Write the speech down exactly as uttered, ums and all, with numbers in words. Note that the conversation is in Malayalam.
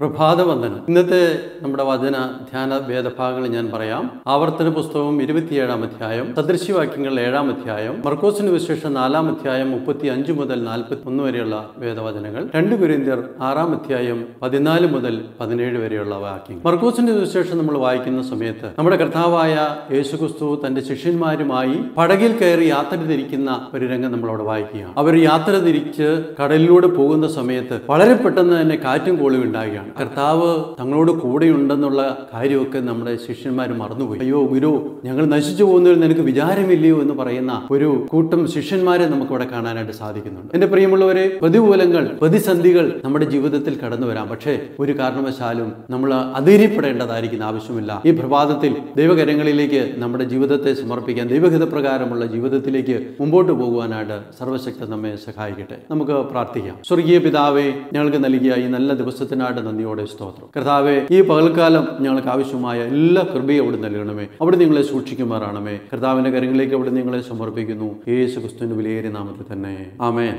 പ്രഭാതവന്ദനം ഇന്നത്തെ നമ്മുടെ വചന ധ്യാന വേദഭാഗങ്ങൾ ഞാൻ പറയാം. ആവർത്തന പുസ്തകം ഇരുപത്തിയേഴാം അധ്യായം, സദൃശ്യവാക്യങ്ങൾ ഏഴാം അധ്യായം, മർക്കോസിന് വിശേഷം നാലാം അധ്യായം മുപ്പത്തി അഞ്ച് മുതൽ നാൽപ്പത്തി ഒന്ന് വരെയുള്ള വേദവചനങ്ങൾ, രണ്ട് കൊരിന്ത്യർ ആറാം അധ്യായം പതിനാല് മുതൽ പതിനേഴ് വരെയുള്ള വാക്യങ്ങൾ. മർക്കോസിന്റെ വിശേഷം നമ്മൾ വായിക്കുന്ന സമയത്ത് നമ്മുടെ കർത്താവായ യേശുക്രിസ്തു തന്റെ ശിഷ്യന്മാരുമായി പടകിൽ കയറി യാത്ര തിരിക്കുന്ന ഒരു രംഗം നമ്മളവിടെ വായിക്കുകയാണ്. അവർ യാത്ര തിരിച്ച് കടലിലൂടെ പോകുന്ന സമയത്ത് വളരെ പെട്ടെന്ന് തന്നെ കാറ്റും കോളും ഉണ്ടാകുകയാണ്. കർത്താവ് തങ്ങളോട് കൂടെയുണ്ടെന്നുള്ള കാര്യമൊക്കെ നമ്മുടെ ശിഷ്യന്മാർ മറന്നുപോയി. അയ്യോ ഗുരു, ഞങ്ങൾ നശിച്ചു പോകുന്നതിൽ നിനക്ക് വിചാരമില്ലയോ എന്ന് പറയുന്ന ഒരു കൂട്ടം ശിഷ്യന്മാരെ നമുക്ക് ഇവിടെ കാണാനായിട്ട് സാധിക്കുന്നുണ്ട്. എന്റെ പ്രിയമുള്ളവരെ, പ്രതികൂലങ്ങൾ പ്രതിസന്ധികൾ നമ്മുടെ ജീവിതത്തിൽ കടന്നു വരാം. പക്ഷേ ഒരു കാരണവശാലും നമ്മൾ അതിരിപ്പെടേണ്ടതായിരിക്കുന്ന ആവശ്യമില്ല. ഈ പ്രഭാതത്തിൽ ദൈവകരങ്ങളിലേക്ക് നമ്മുടെ ജീവിതത്തെ സമർപ്പിക്കാൻ, ദൈവഹിതപ്രകാരമുള്ള ജീവിതത്തിലേക്ക് മുമ്പോട്ട് പോകുവാനായിട്ട് സർവശക്തൻ നമ്മെ സഹായിക്കട്ടെ. നമുക്ക് പ്രാർത്ഥിക്കാം. സ്വർഗീയ പിതാവേ, ഞങ്ങൾക്ക് നൽകിയ ഈ നല്ല ദിവസത്തിനായിട്ട് നന്ദി. സ്തോത്രം കർത്താവേ, ഈ പകൽക്കാലം ഞങ്ങൾക്ക് ആവശ്യമായ എല്ലാ കൃപയും അവിടെ നൽകണമേ. അവിടെ നിങ്ങളെ സൂക്ഷിക്കുമാറാണമേ. കർത്താവിന്റെ കരങ്ങളിലേക്ക് അവിടെ നിങ്ങളെ സമർപ്പിക്കുന്നു. യേശു ക്രിസ്തുവിന്റെ വിലയേറിയ നാമത്തിൽ തന്നെ, ആമേൻ.